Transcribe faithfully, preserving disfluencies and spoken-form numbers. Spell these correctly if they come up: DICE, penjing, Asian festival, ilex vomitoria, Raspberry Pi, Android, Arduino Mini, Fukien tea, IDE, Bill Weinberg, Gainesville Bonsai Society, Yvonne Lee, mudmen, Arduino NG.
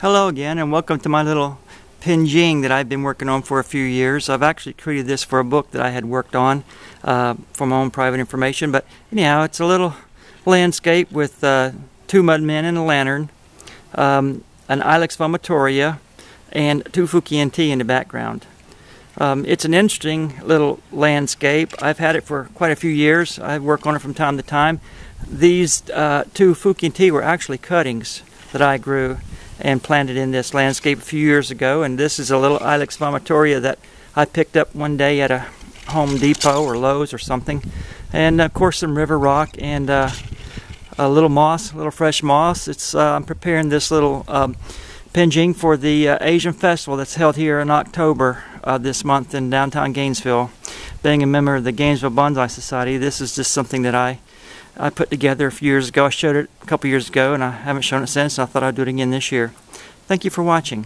Hello again, and welcome to my little penjing that I've been working on for a few years. I've actually created this for a book that I had worked on uh, for my own private information. But anyhow, it's a little landscape with uh, two mud men and a lantern, um, an ilex vomitoria, and two Fukien tea in the background. Um, it's an interesting little landscape. I've had it for quite a few years. I work on it from time to time. These uh, two Fukien tea were actually cuttings that I grew and planted in this landscape a few years ago, and this is a little ilex vomitoria that I picked up one day at a Home Depot or Lowe's or something, and of course some river rock and uh, a little moss, a little fresh moss. It's uh, I'm preparing this little um, penjing for the uh, Asian festival that's held here in October uh, this month in downtown Gainesville. Being a member of the Gainesville Bonsai Society, this is just something that I I put together a few years ago. I showed it a couple years ago, and I haven't shown it since. I thought I'd do it again this year. Thank you for watching.